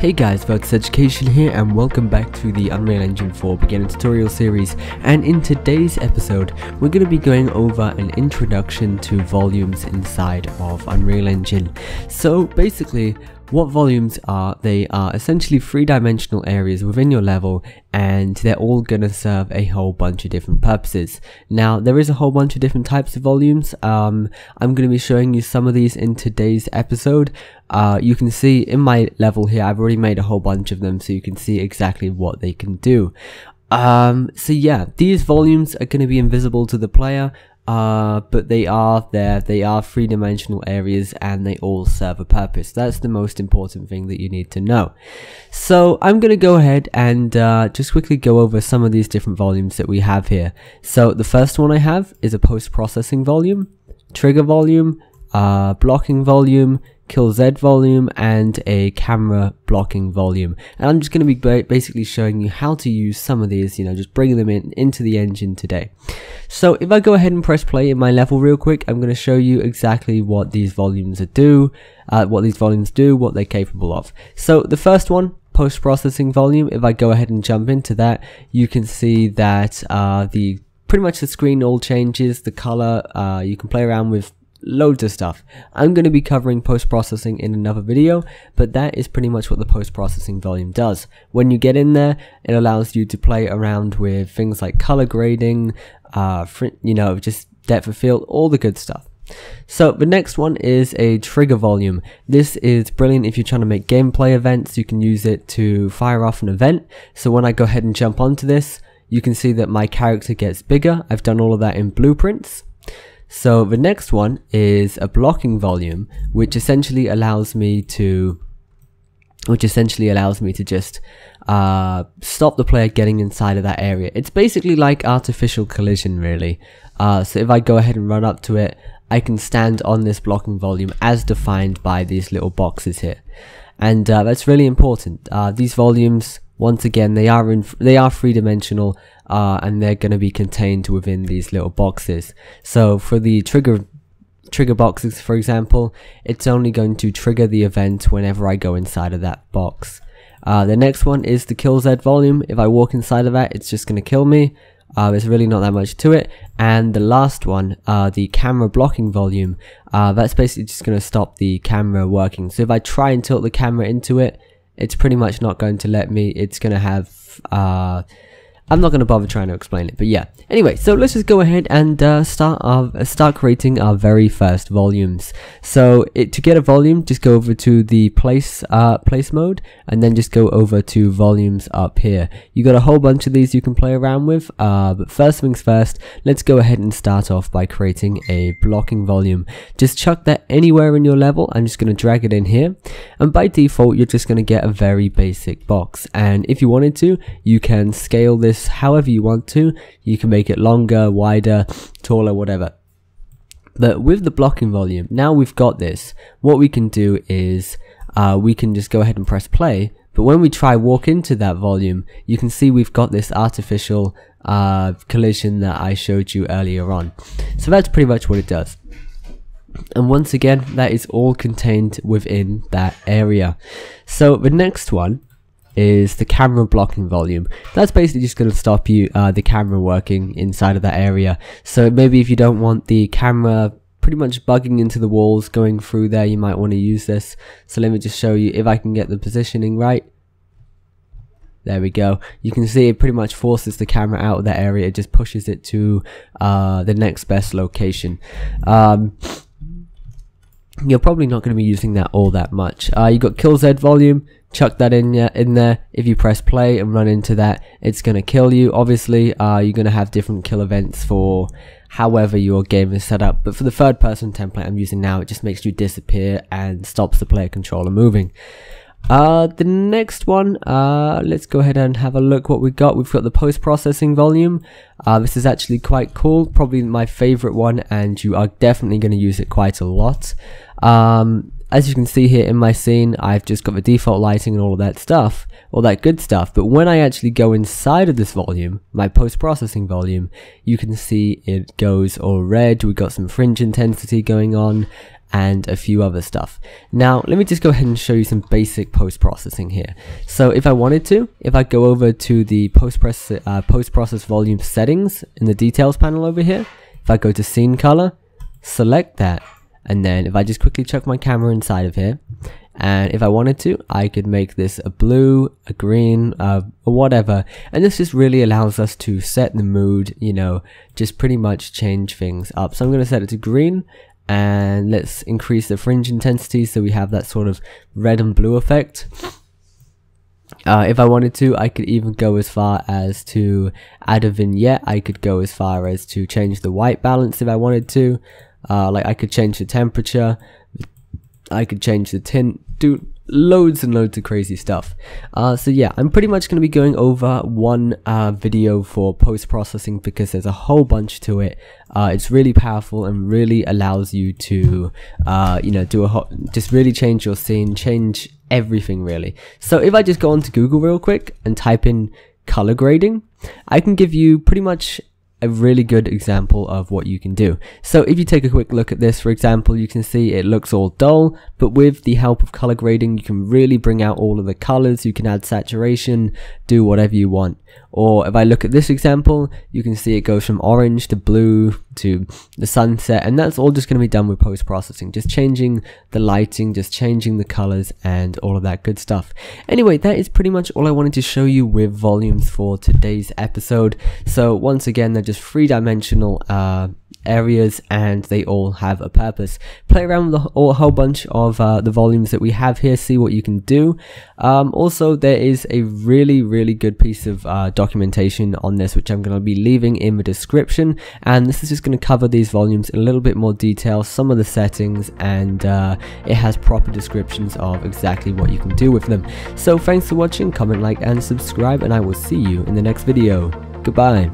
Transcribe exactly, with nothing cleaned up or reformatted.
Hey guys, Virtus Education here and welcome back to the Unreal Engine four beginner tutorial series, and in today's episode we're going to be going over an introduction to volumes inside of Unreal Engine. So basically what volumes are, they are essentially three-dimensional areas within your level, and they're all going to serve a whole bunch of different purposes. Now, there is a whole bunch of different types of volumes. Um, I'm going to be showing you some of these in today's episode. Uh, you can see in my level here, I've already made a whole bunch of them, so you can see exactly what they can do. Um, so yeah, these volumes are going to be invisible to the player. Uh, but they are there, they are three-dimensional areas and they all serve a purpose. That's the most important thing that you need to know. So I'm going to go ahead and uh, just quickly go over some of these different volumes that we have here. So the first one I have is a post-processing volume, trigger volume, uh, blocking volume, kill Z volume, and a camera blocking volume. And I'm just going to be basically showing you how to use some of these, you know, just bringing them in into the engine today. So if I go ahead and press play in my level real quick, I'm going to show you exactly what these volumes are do, uh, what these volumes do, what they're capable of. So the first one, post-processing volume. If I go ahead and jump into that, you can see that uh, the pretty much the screen all changes, the color. Uh, you can play around with loads of stuff. I'm going to be covering post-processing in another video, but that is pretty much what the post-processing volume does. When you get in there, it allows you to play around with things like color grading, uh, you know, just depth of field, all the good stuff. So the next one is a trigger volume. This is brilliant if you're trying to make gameplay events. You can use it to fire off an event. So when I go ahead and jump onto this, you can see that my character gets bigger. I've done all of that in blueprints. So the next one is a blocking volume, which essentially allows me to, which essentially allows me to just uh, stop the player getting inside of that area. It's basically like artificial collision, really. Uh, so if I go ahead and run up to it, I can stand on this blocking volume as defined by these little boxes here, and uh, that's really important. Uh, these volumes, once again, they are in, they are three-dimensional, uh, and they're going to be contained within these little boxes. So for the trigger trigger boxes, for example, it's only going to trigger the event whenever I go inside of that box. Uh, the next one is the kill Z volume. If I walk inside of that, it's just going to kill me. Uh, there's really not that much to it. And the last one, uh, the camera blocking volume, uh, that's basically just going to stop the camera working. So if I try and tilt the camera into it, it's pretty much not going to let me. It's going to have, uh, I'm not going to bother trying to explain it, but yeah. Anyway, so let's just go ahead and uh, start our, uh, start creating our very first volumes. So it, to get a volume, just go over to the place uh, place mode, and then just go over to volumes up here. You got a whole bunch of these you can play around with, uh, but first things first, let's go ahead and start off by creating a blocking volume. Just chuck that anywhere in your level. I'm just going to drag it in here, and by default, you're just going to get a very basic box. And if you wanted to, you can scale this however you want to. You can make it longer, wider, taller, whatever. But with the blocking volume, now we've got this, what we can do is uh, we can just go ahead and press play. But when we try walk into that volume, you can see we've got this artificial uh, collision that I showed you earlier on. So that's pretty much what it does. And once again, that is all contained within that area. So the next one is the camera blocking volume. That's basically just going to stop you uh, the camera working inside of that area. So maybe if you don't want the camera pretty much bugging into the walls going through there, you might want to use this. So let me just show you if I can get the positioning right. There we go. You can see it pretty much forces the camera out of that area. It just pushes it to uh, the next best location. Um, you're probably not going to be using that all that much. Uh, you've got kill Z volume. Chuck that in, uh, in there. If you press play and run into that, it's going to kill you. Obviously, uh, you're going to have different kill events for however your game is set up. But for the third person template I'm using now, it just makes you disappear and stops the player controller moving. Uh, the next one, uh, let's go ahead and have a look what we got. We've got the post-processing volume. Uh, this is actually quite cool, probably my favorite one, and you are definitely going to use it quite a lot. Um, As you can see here in my scene, I've just got the default lighting and all of that stuff, all that good stuff. But when I actually go inside of this volume, my post-processing volume, you can see it goes all red. We've got some fringe intensity going on, and a few other stuff. Now, let me just go ahead and show you some basic post-processing here. So if I wanted to, if I go over to the post-process uh, post-process volume settings in the details panel over here, if I go to scene color, select that, and then if I just quickly check my camera inside of here, and if I wanted to, I could make this a blue, a green, uh, or whatever. And this just really allows us to set the mood, you know, just pretty much change things up. So I'm going to set it to green, and let's increase the fringe intensity so we have that sort of red and blue effect. Uh, if I wanted to, I could even go as far as to add a vignette. I could go as far as to change the white balance if I wanted to. Uh, like I could change the temperature. I could change the tint, do loads and loads of crazy stuff. Uh, so yeah, I'm pretty much going to be going over one uh, video for post-processing because there's a whole bunch to it. Uh, it's really powerful and really allows you to, uh, you know, do a hot, just really change your scene, change everything really. So if I just go onto Google real quick and type in color grading, I can give you pretty much a really good example of what you can do. So if you take a quick look at this, for example, you can see it looks all dull, but with the help of color grading, you can really bring out all of the colors, you can add saturation, do whatever you want. Or if I look at this example, you can see it goes from orange to blue to the sunset, and that's all just going to be done with post-processing, just changing the lighting, just changing the colors and all of that good stuff. Anyway, that is pretty much all I wanted to show you with volumes for today's episode. So once again, they're just three-dimensional uh, areas and they all have a purpose. Play around with a whole bunch of uh, the volumes that we have here, see what you can do. Um, also, there is a really, really good piece of uh, documentation on this, which I'm going to be leaving in the description. And this is just going to cover these volumes in a little bit more detail, some of the settings, and uh, it has proper descriptions of exactly what you can do with them. So thanks for watching, comment, like, and subscribe, and I will see you in the next video. Goodbye.